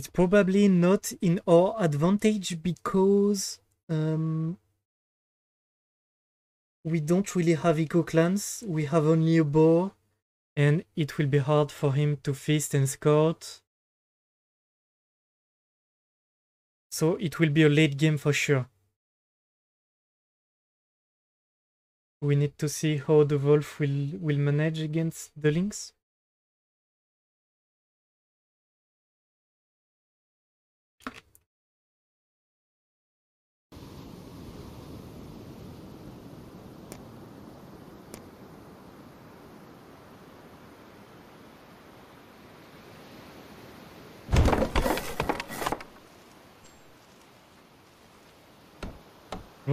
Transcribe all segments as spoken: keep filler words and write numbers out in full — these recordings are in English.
It's probably not in our advantage because um, we don't really have eco clans. We have only a boar, and it will be hard for him to feast and scout. So it will be a late game for sure. We need to see how the wolf will, will manage against the lynx.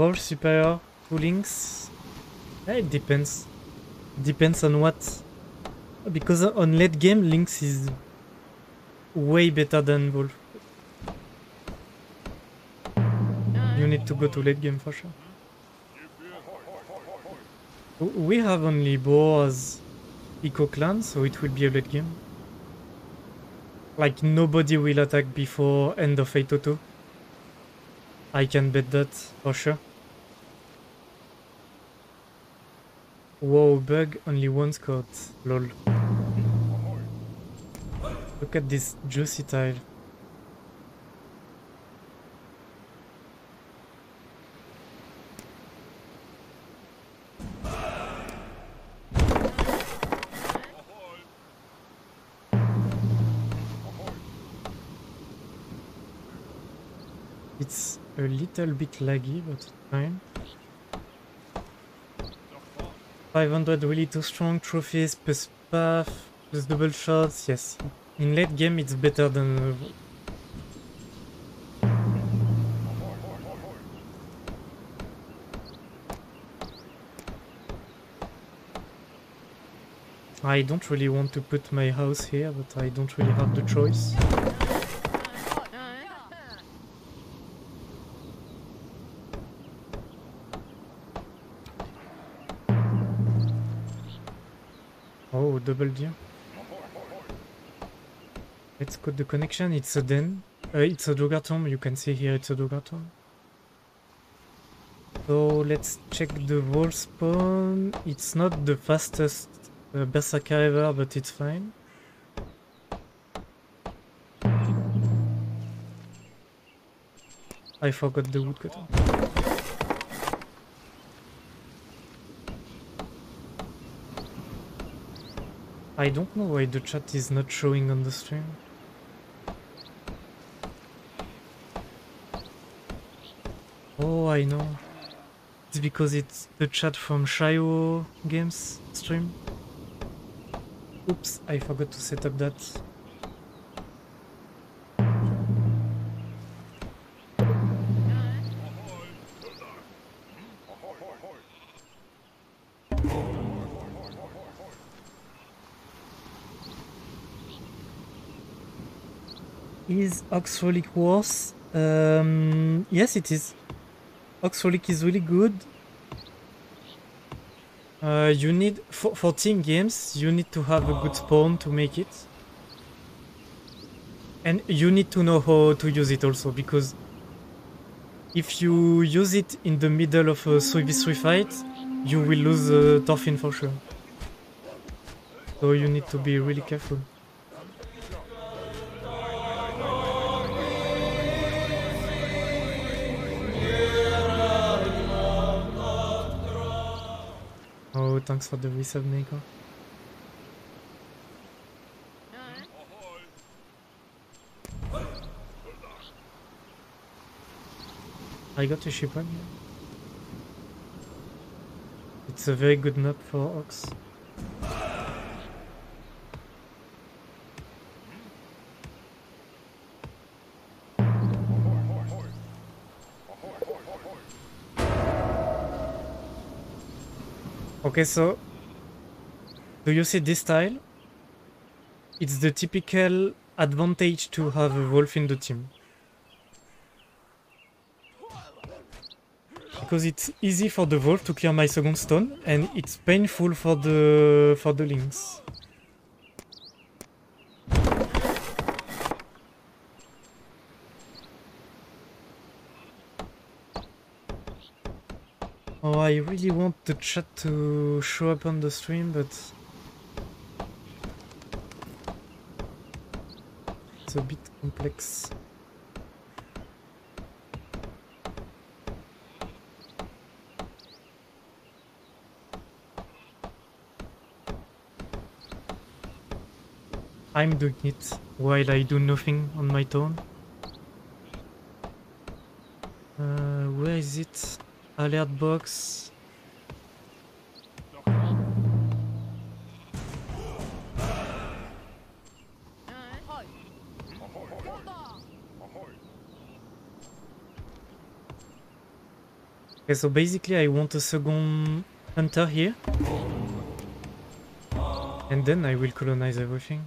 Wolf superior to lynx. It depends. Depends on what. Because on late game, lynx is way better than wolf. You need to go to late game for sure. We have only boars eco clan, so it will be a late game. Like nobody will attack before end of eight oh two. I can bet that for sure. Wow, bug, only one scout, lol. Look at this juicy tile. It's a little bit laggy, but it's fine. five hundred really too strong, trophies plus path plus double shots, yes. In late game it's better than... I don't really want to put my house here, but I don't really have the choice. Double deer. Let's cut the connection. It's a den. Uh, it's a Dogger Tomb. You can see here it's a Dogger Tomb. So let's check the wolf spawn. It's not the fastest uh, berserker ever, but it's fine. I forgot the woodcutter. I don't know why the chat is not showing on the stream. Oh, I know. It's because it's the chat from Shiro Games stream. Oops, I forgot to set up that. Is Ox Relic worse? Um, yes, it is. Ox Relic is really good. Uh, you need for, for team games. You need to have a good spawn to make it, and you need to know how to use it also. Because if you use it in the middle of a three v three fight, you will lose uh, Thorfinn for sure. So you need to be really careful. Thanks for the resub, Nico. I got a sheep one. It's a very good map for Ox. Okay, so do you see this tile? It's the typical advantage to have a wolf in the team. Because it's easy for the wolf to clear my second stone, and it's painful for the for the lynx. I really want the chat to show up on the stream, but it's a bit complex. I'm doing it while I do nothing on my turn. Uh, where is it? Alert box. Okay, so basically I want a second hunter here. And then I will colonize everything.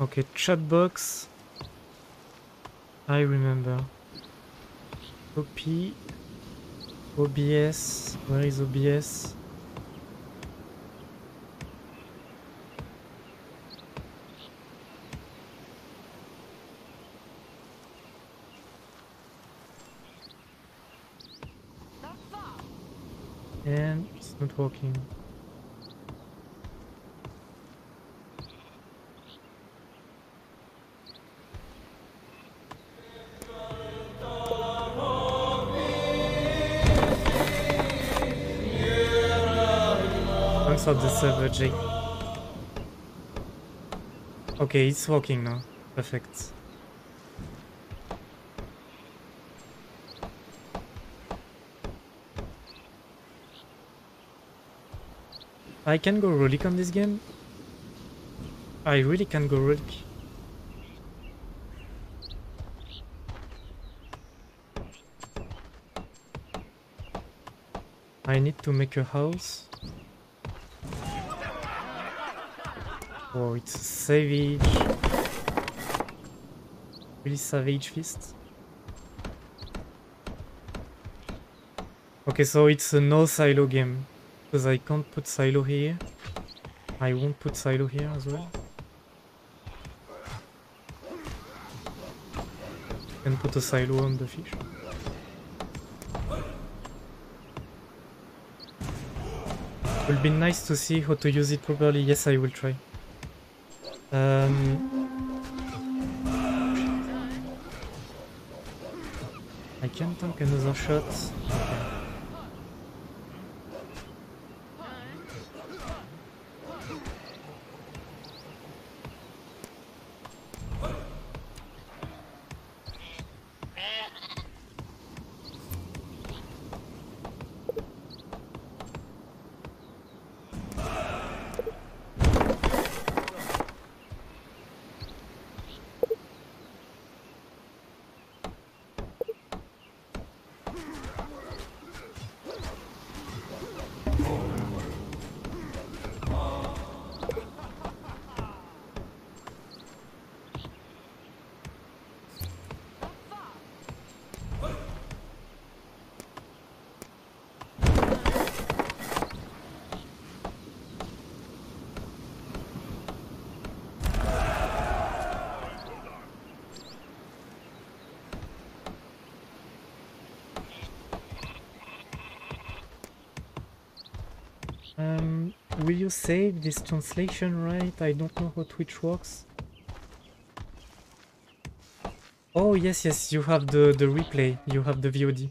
Okay, chat box. I remember. Copy. O B S. Where is O B S? And it's not working. The server J. Okay, it's working now. Perfect. I can go relic on this game. I really can go relic. I need to make a house. Oh, it's a savage, really savage fist. Okay, so it's a no silo game, because I can't put silo here. I won't put silo here as well. You can put a silo on the fish. It will be nice to see how to use it properly. Yes, I will try. Um, I can tank another shot. Okay. Save this translation right. I don't know how Twitch works. Oh yes, yes, you have the, the replay, you have the V O D.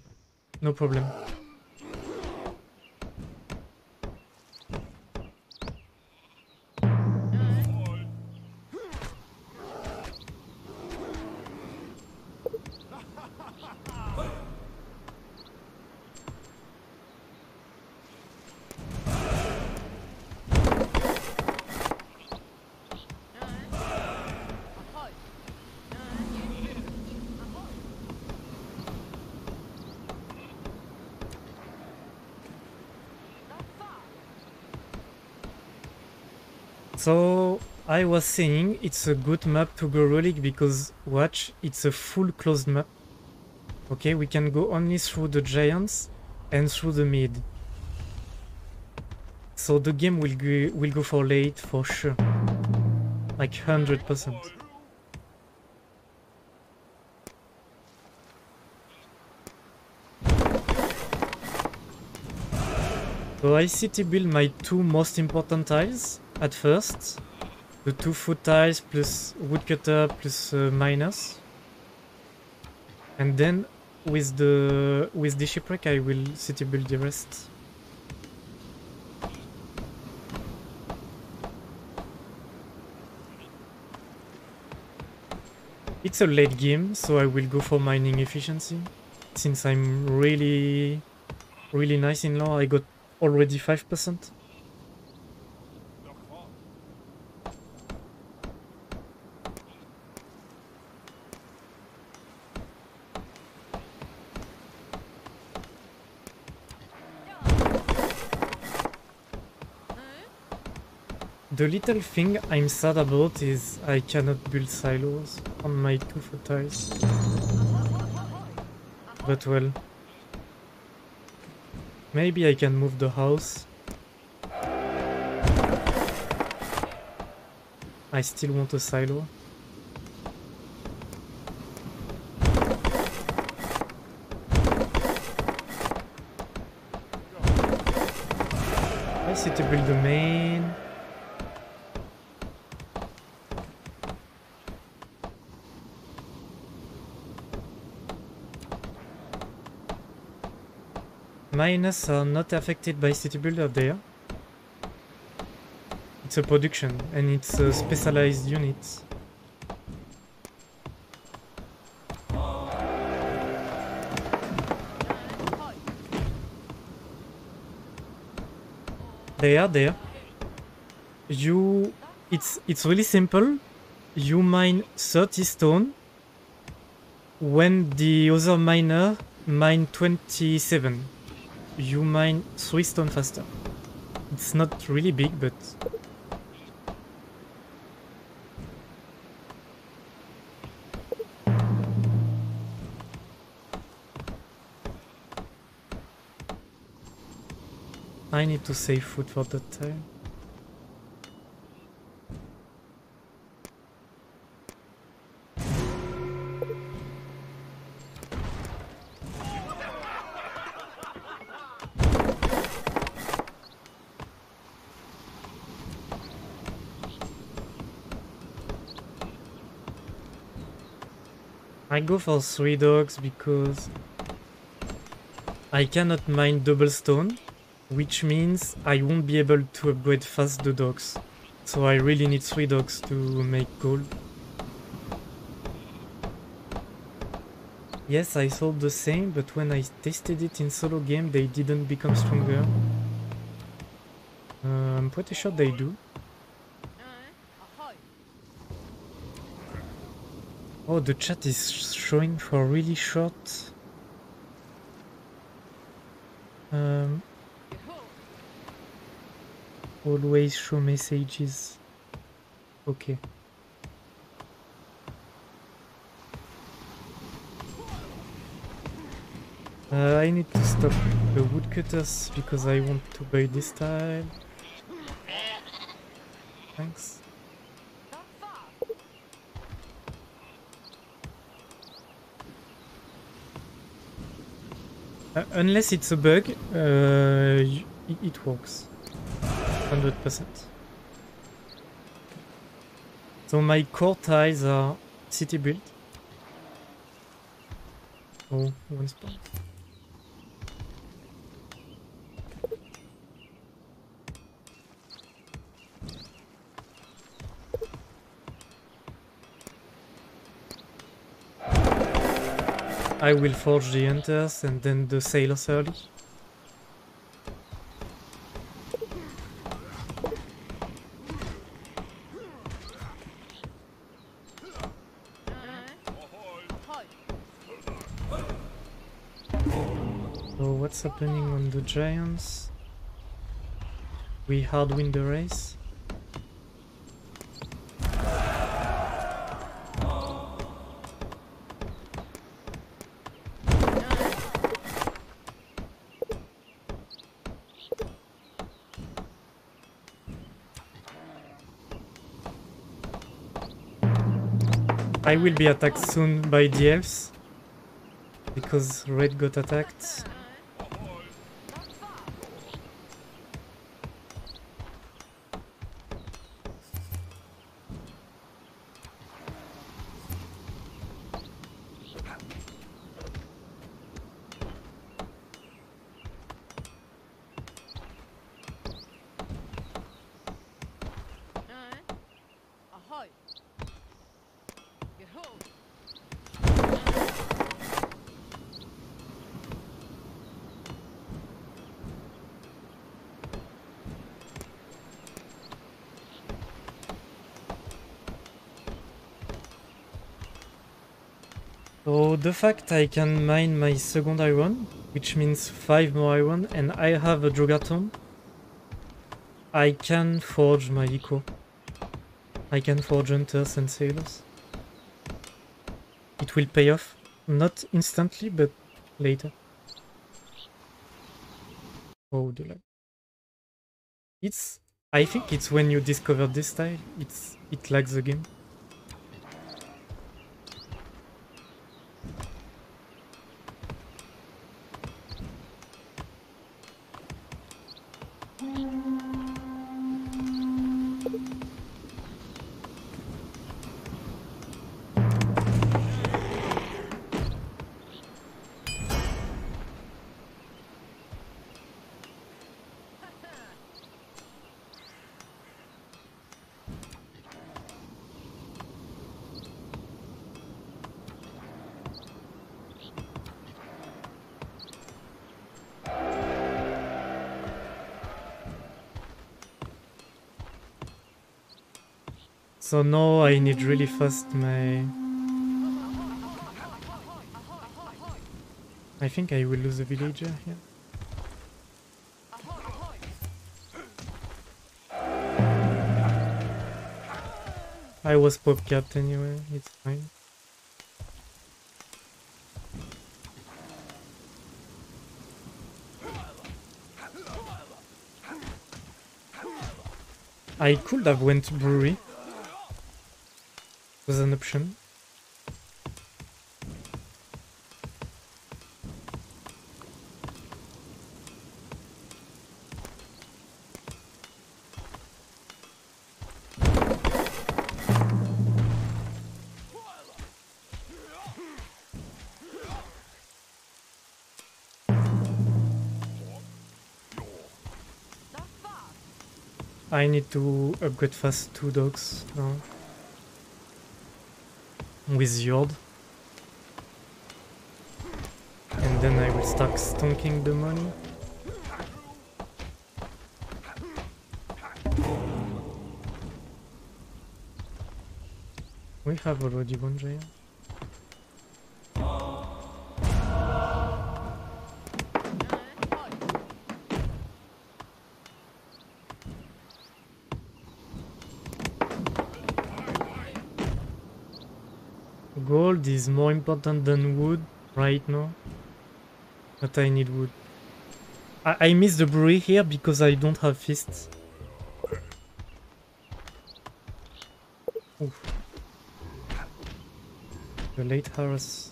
No problem. So, I was saying it's a good map to go relic because, watch, it's a full closed map. Okay, we can go only through the giants and through the mid. so the game will go, will go for late for sure. Like one hundred percent. So I city build my two most important tiles at first. The two food tiles plus woodcutter plus uh, miners. And then with the with the shipwreck I will city build the rest. It's a late game, so I will go for mining efficiency. Since I'm really really nice in lore, I got already five percent. The little thing I'm sad about is I cannot build silos on my two foot tiles. But well. Maybe I can move the house. I still want a silo. I see to build the main. Miners are not affected by city builder there. It's a production and it's a specialized unit. They are there. You, it's it's really simple. You mine thirty stone when the other miner mine twenty-seven. You mine three stone faster. It's not really big, but I need to save food for that time. I go for three dogs because I cannot mine double stone, which means I won't be able to upgrade fast the dogs. So I really need three dogs to make gold. Yes, I sold the same, but when I tested it in solo game, they didn't become stronger. Uh, I'm pretty sure they do. Oh, the chat is showing for really short. Um, always show messages. Okay. Uh, I need to stop the woodcutters because I want to buy this tile. Thanks. Uh, unless it's a bug, uh, it, it works, one hundred percent. So my core tiles are city build. Oh, one spot. I will forge the hunters and then the sailors early. So what's happening on the giants? We hard win the race. I will be attacked soon by the elves because Red got attacked. So the fact I can mine my second iron, which means five more iron, and I have a Jogaton, I can forge my eco. I can forge hunters and sailors. It will pay off, not instantly, but later. Oh, the lag. It's, I think it's when you discover this style, it's, it lags the game. So now I need really fast my... I think I will lose a villager here. I was pop capped anyway, it's fine. I could have went to brewery. Was an option. I need to upgrade fast two dogs now. With Yord, and then I will start stonking the money. We have already one giant. Gold is more important than wood right now, but I need wood. I, I miss the brewery here because I don't have fists. Oof. The late hours.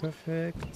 Perfect.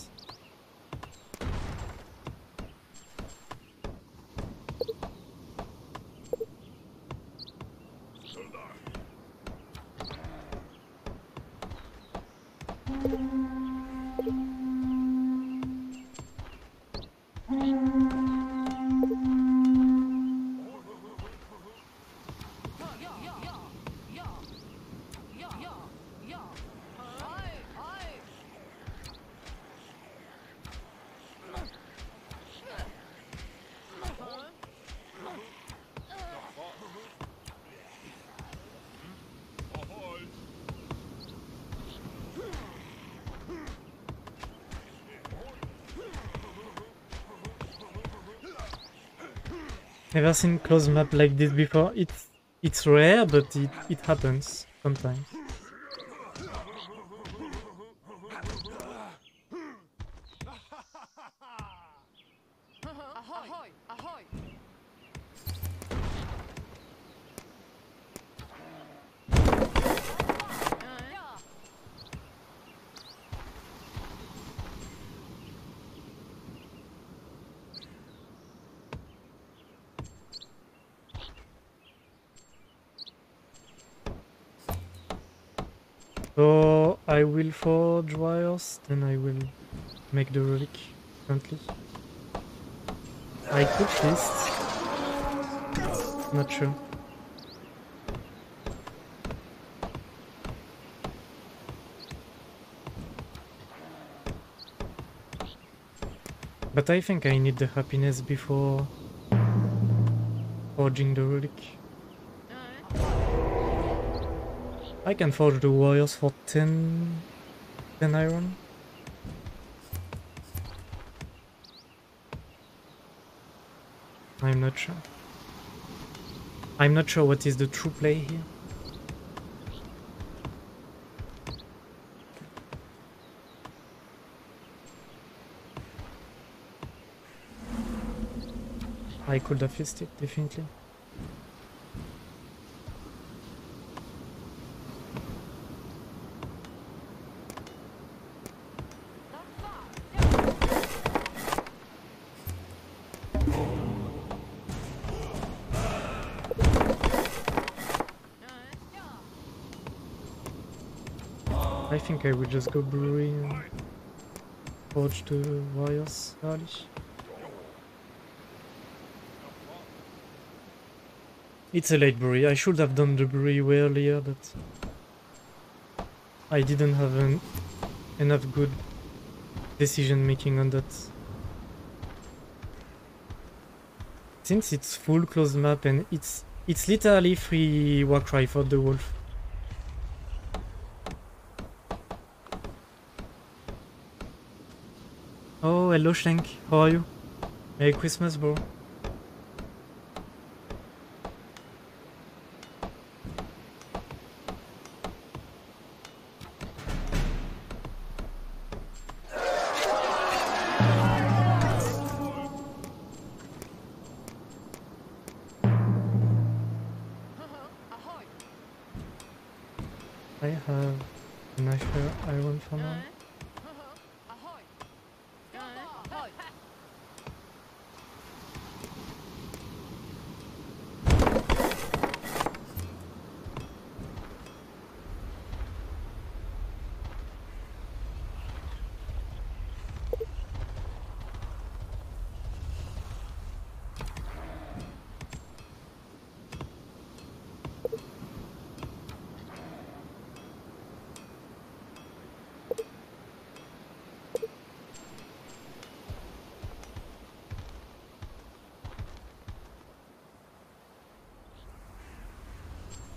Never seen closed map like this before. It's it's rare, but it, it happens sometimes. So I will forge wires, then I will make the relic currently. I could list. Not sure. But I think I need the happiness before forging the relic. I can forge the warriors for ten, ten iron. I'm not sure. I'm not sure what is the true play here. I could have fisted it, definitely. I will just go brewery and forge the wires early. It's a late brewery. I should have done the brewery way earlier, but I didn't have an, enough good decision making on that. Since it's full closed map and it's it's literally free Warcry for the wolf. Hello Shank, how are you? Merry Christmas, bro.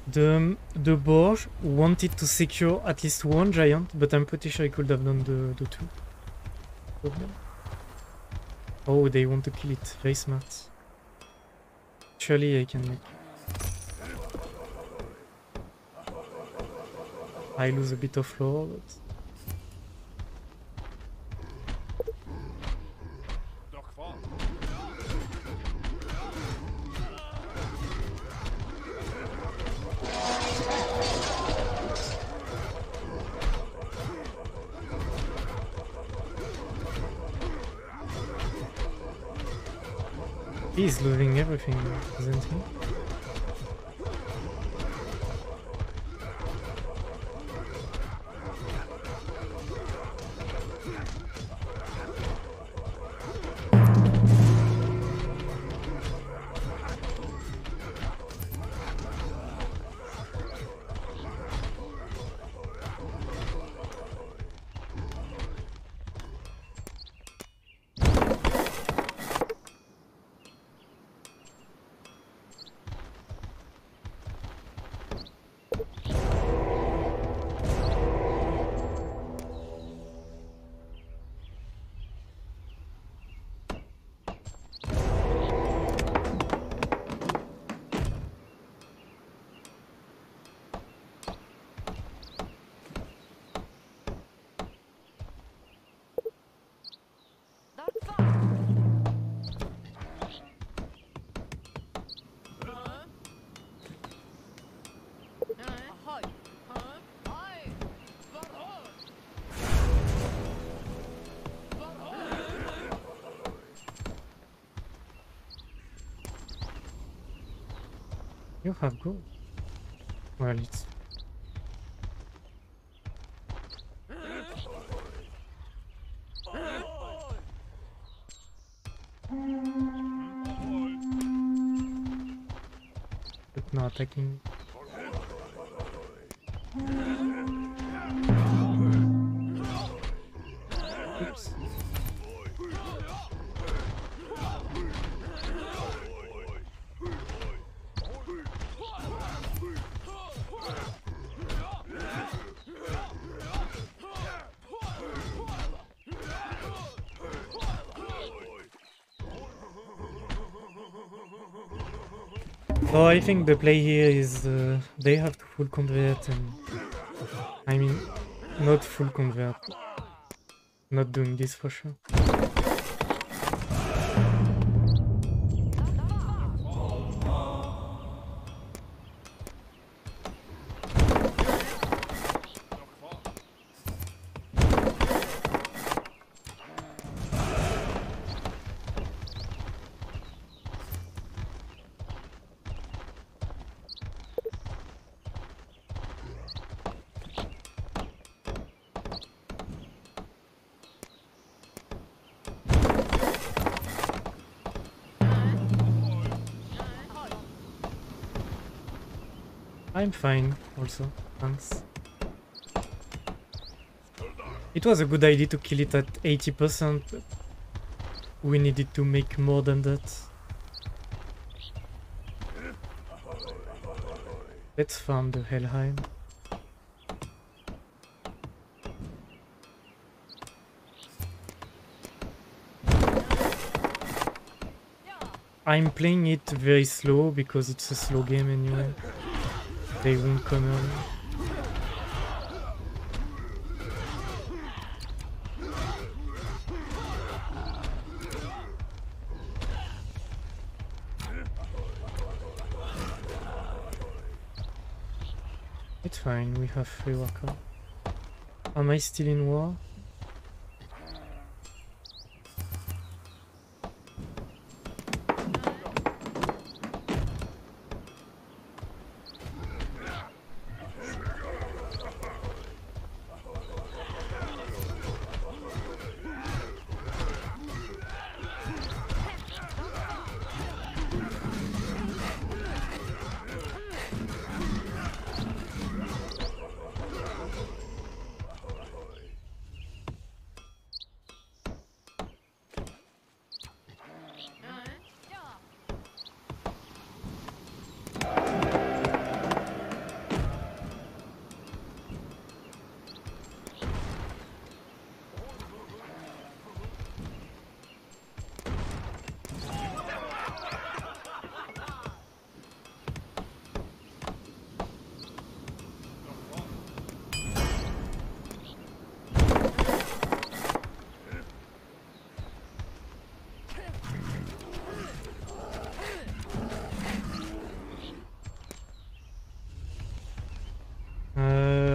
The, the Borg wanted to secure at least one giant, but I'm pretty sure I could have done the, the two. Okay. Oh, they want to kill it. Very smart. Surely I can make it. I lose a bit of lore, but... He's losing everything, isn't he? You have good. Well, it's. It's not attacking. Oops. So I think the play here is uh, they have to full convert, and I mean not full convert, not doing this for sure. I'm fine, also, thanks. It was a good idea to kill it at eighty percent, but we needed to make more than that. Let's farm the Helheim. I'm playing it very slow because it's a slow game anyway. They won't come early. It's fine, we have free worker. Am I still in war?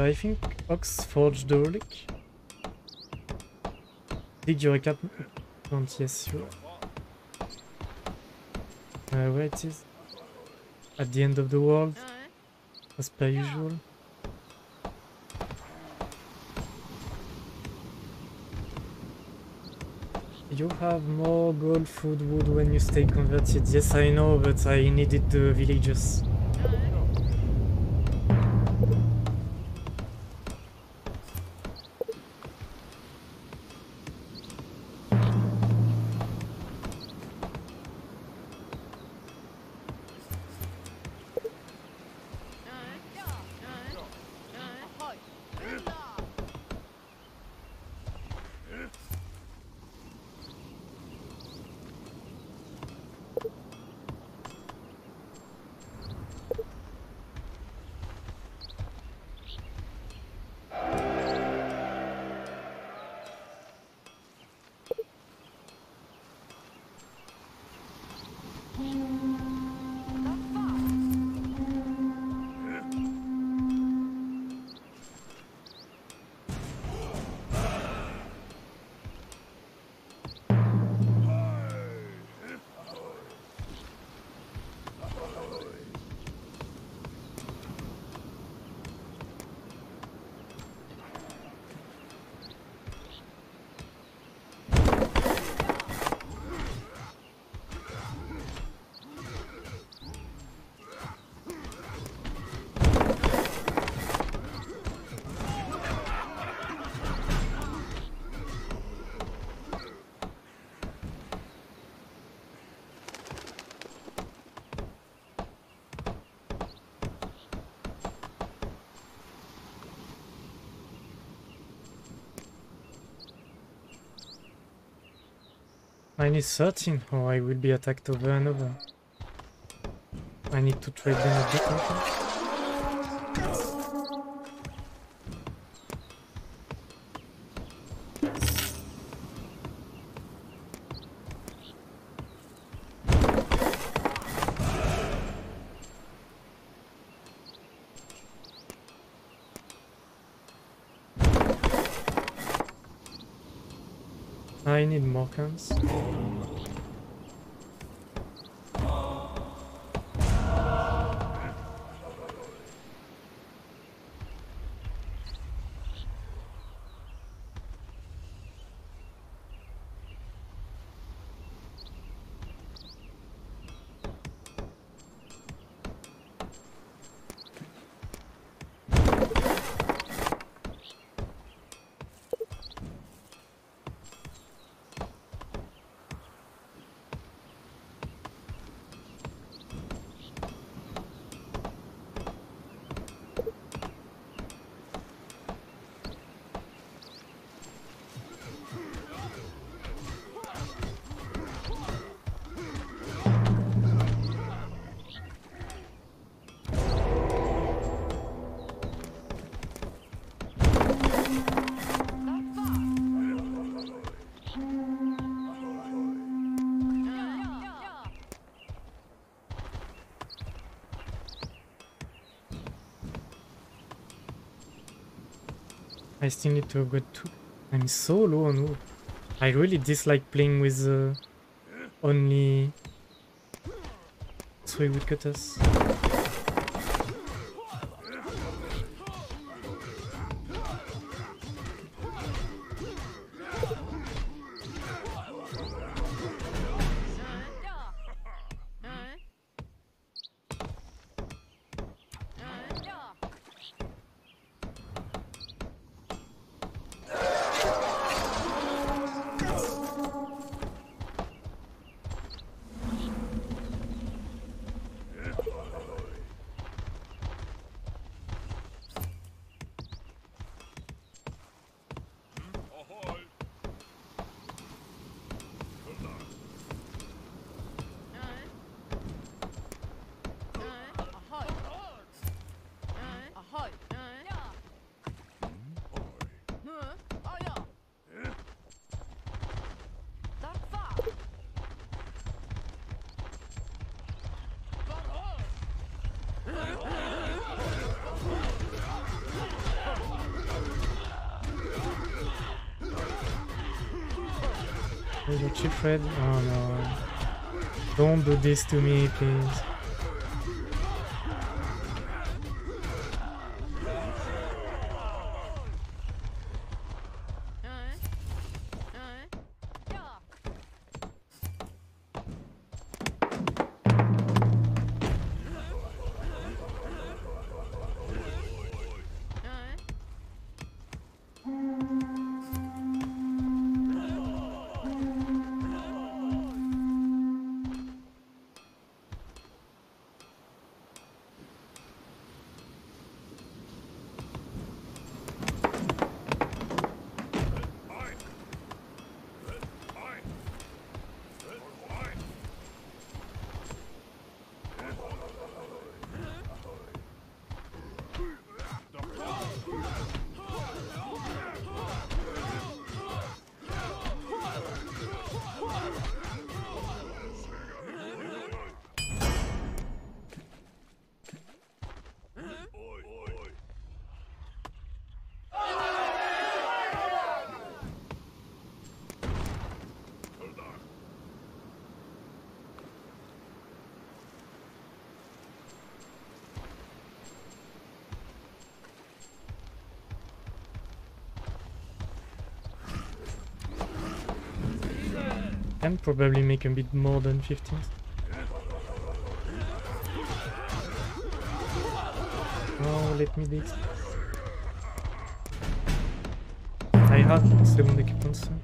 I think Ox forged the relic. Did you recap? Don't, yes, you. Uh, where it is? At the end of the world, as per usual. You have more gold, food, wood when you stay converted. Yes, I know, but I needed the villagers. I need thirteen or I will be attacked over and over. I need to trade them a bit. I need more guns. I still need to go two. I'm so low on wood. I really dislike playing with uh, only three woodcutters. Fred? Oh no. Don't do this to me, please. Can probably make a bit more than fifteen. Oh, let me do it. I have second equipment soon.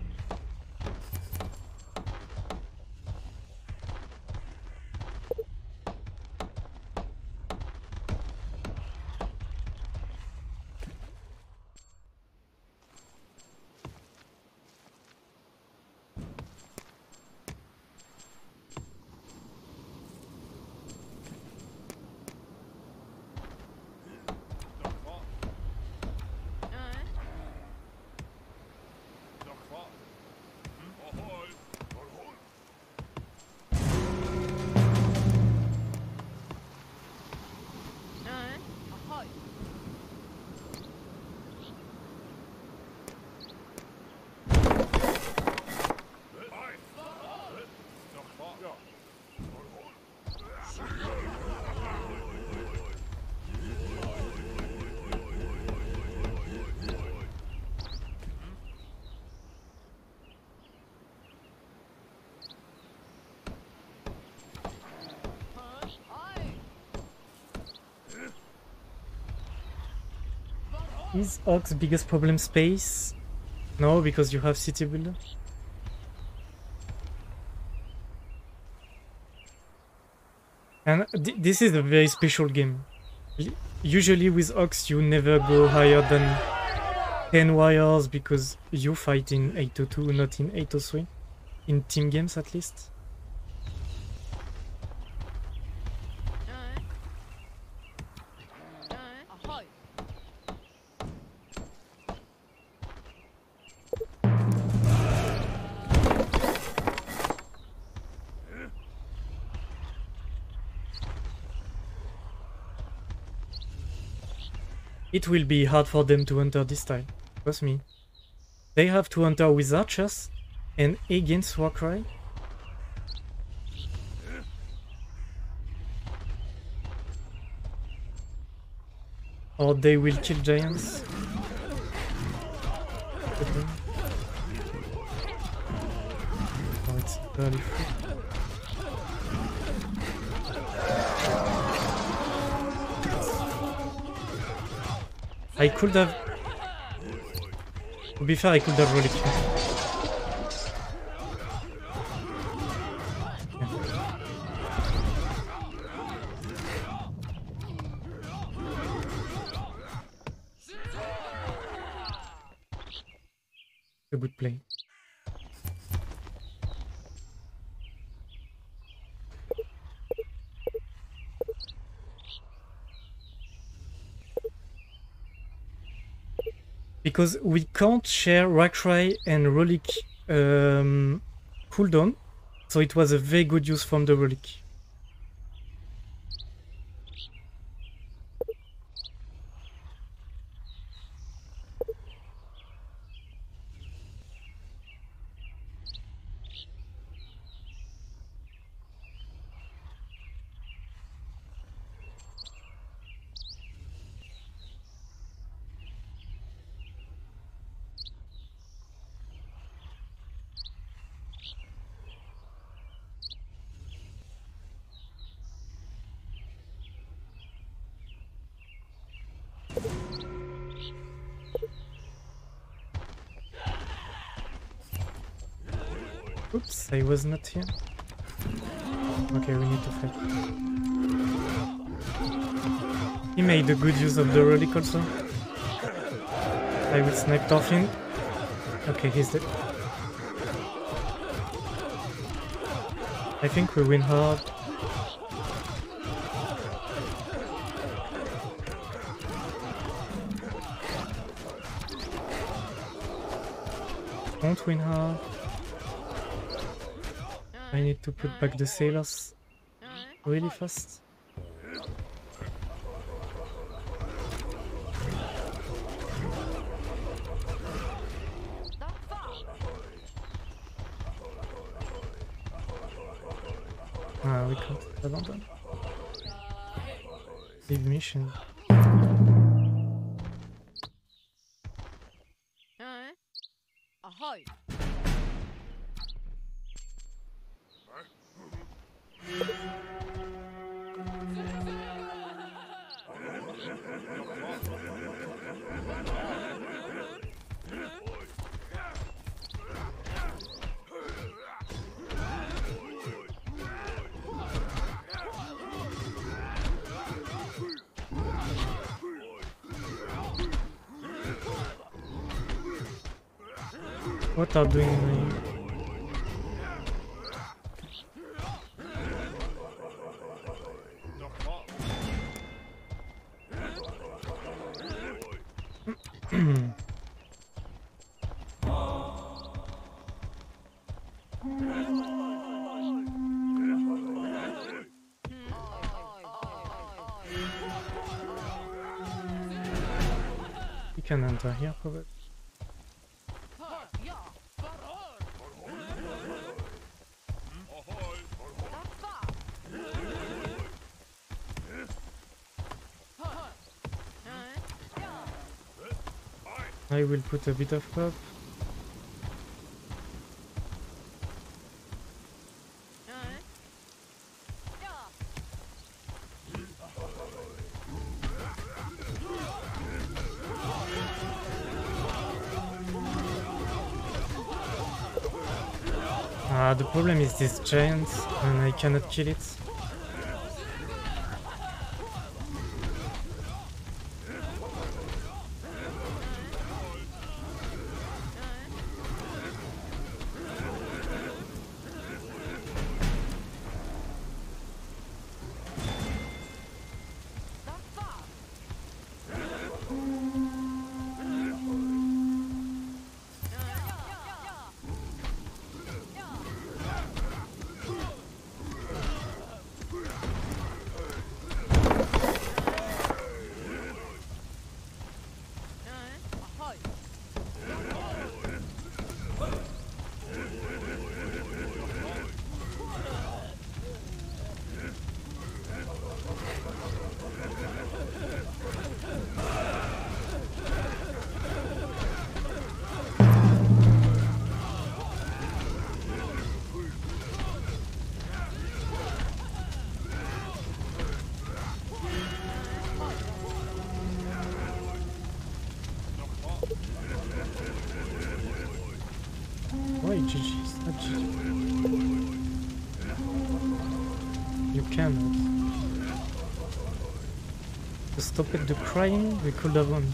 Is Ox's biggest problem space? No, because you have city builder. And th this is a very special game. Usually with Ox you never go higher than ten wires because you fight in eight oh two, not in eight oh three. In team games at least. It will be hard for them to enter this time, trust me. They have to enter with archers and against Warcry. Or they will kill giants. Oh, it's early. I could have... To be fair, I could have rolled it. Yeah. A good play. Because we can't share Warcry and Relic um, cooldown, so it was a very good use from the Relic. Oops, I was not here. Okay, we need to fight. He made a good use of the relic also. I will snipe Thorfinn. Okay, he's dead. I think we win hard. Don't win hard. I need to put back the sailors really fast. Ah, we can't abandon. Leave mission. What are doing now? You can enter here probably. I will put a bit of pop. Uh, the problem is this giant, and I cannot kill it. Stop it, the crying, we could have won.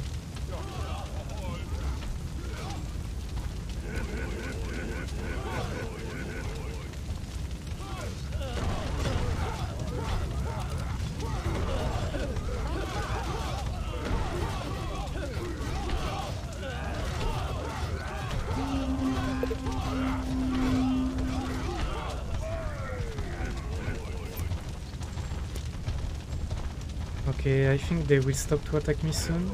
I think they will stop to attack me soon.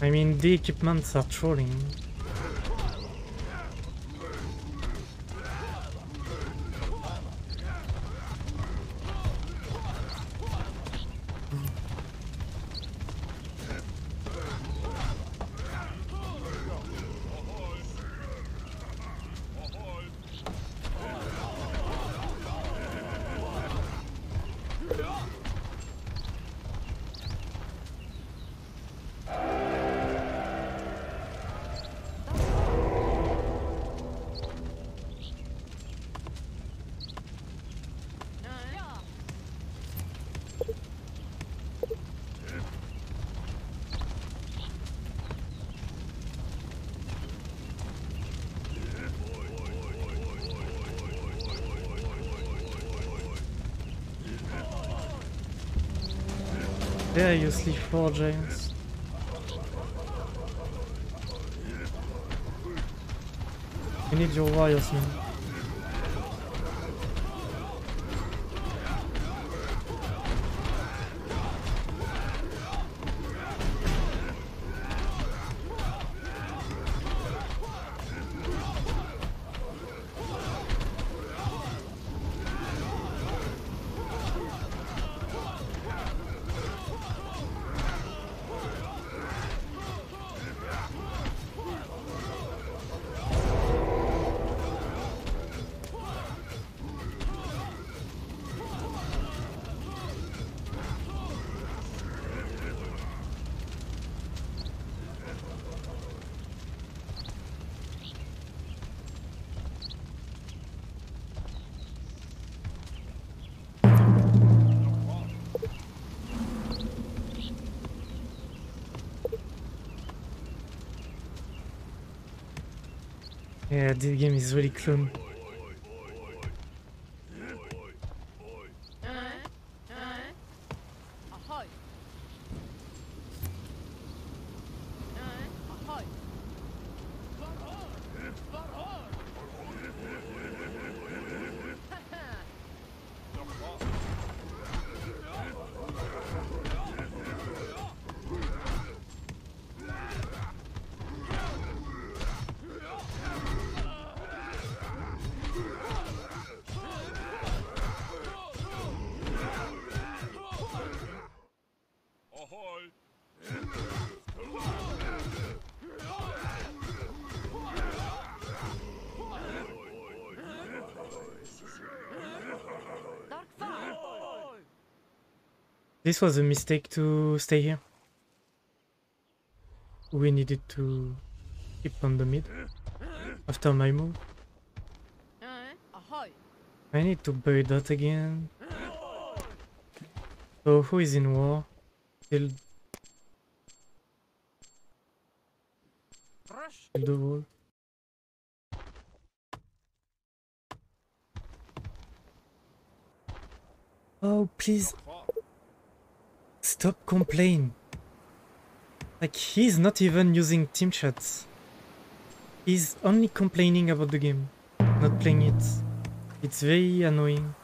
I mean, the equipments are trolling. Yeah, you see four giants. You need your warriors, man. Yeah, this game is really clone. This was a mistake to stay here. We needed to keep on the mid after my move. I need to bury that again. So who is in war? Still the wall. Oh, please stop complaining. Like, he's not even using team chats. He's only complaining about the game, not playing it. It's very annoying.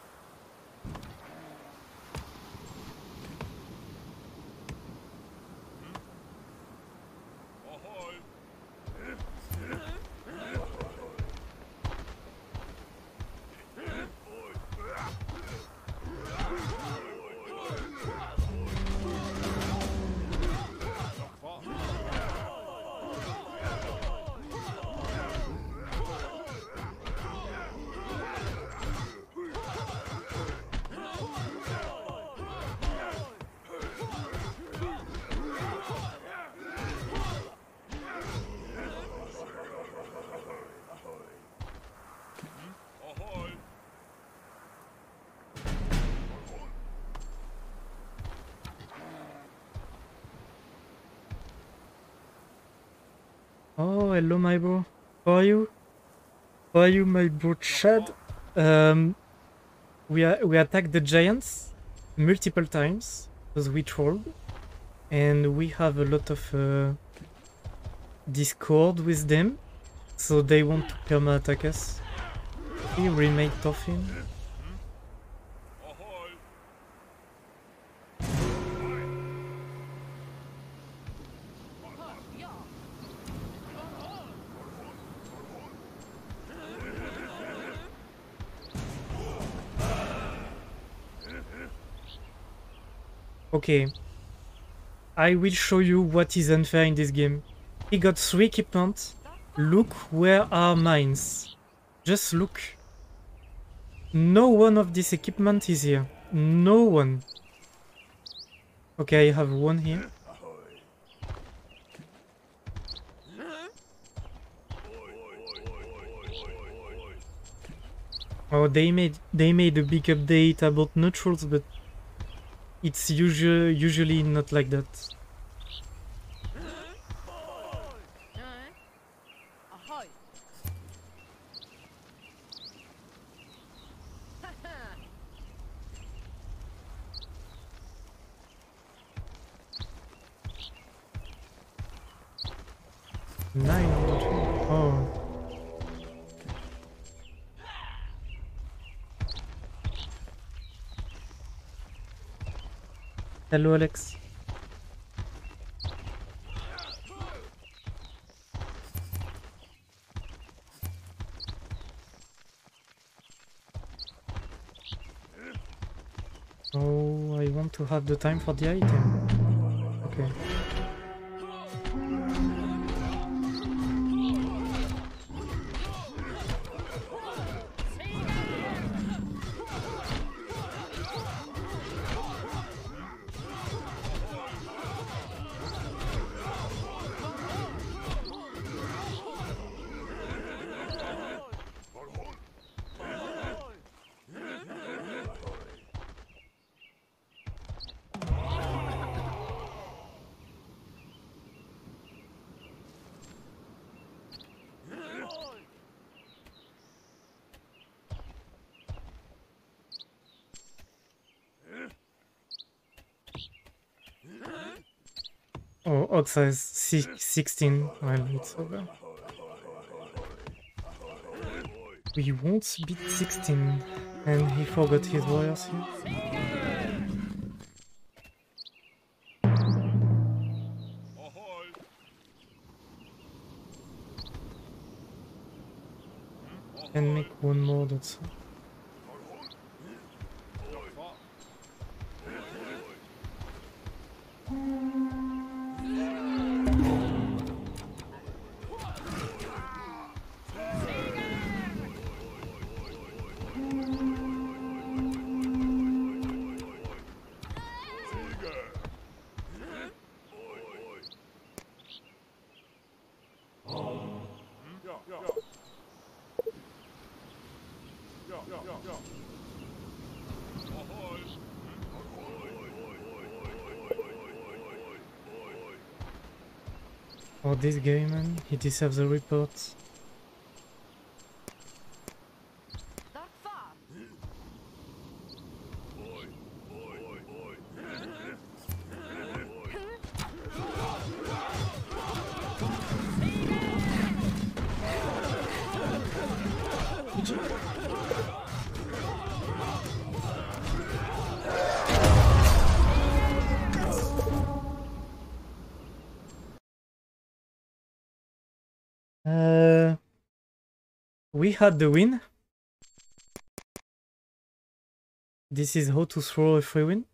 Hello my bro, how are you? How are you my bro Chad? Um, we, are, we attacked the giants multiple times because we trolled, and we have a lot of uh, Discord with them, so they want to perma attack us. We remade Thorfinn. Okay, I will show you what is unfair in this game. He got three equipment. Look where are mines. Just look. No one of this equipment is here. No one. Okay, I have one here. Oh, they made they made a big update about neutrals, but it's usually, usually not like that. Nine. Oh. Hello Alex. Oh, I want to have the time for the item. Okay. Oh, Ox has sixteen. Well, it's over. We won't beat sixteen. And he forgot his warriors here. Can make one more, that's all. for this game, man. He deserves a report. We had the win. This is how to throw a free win.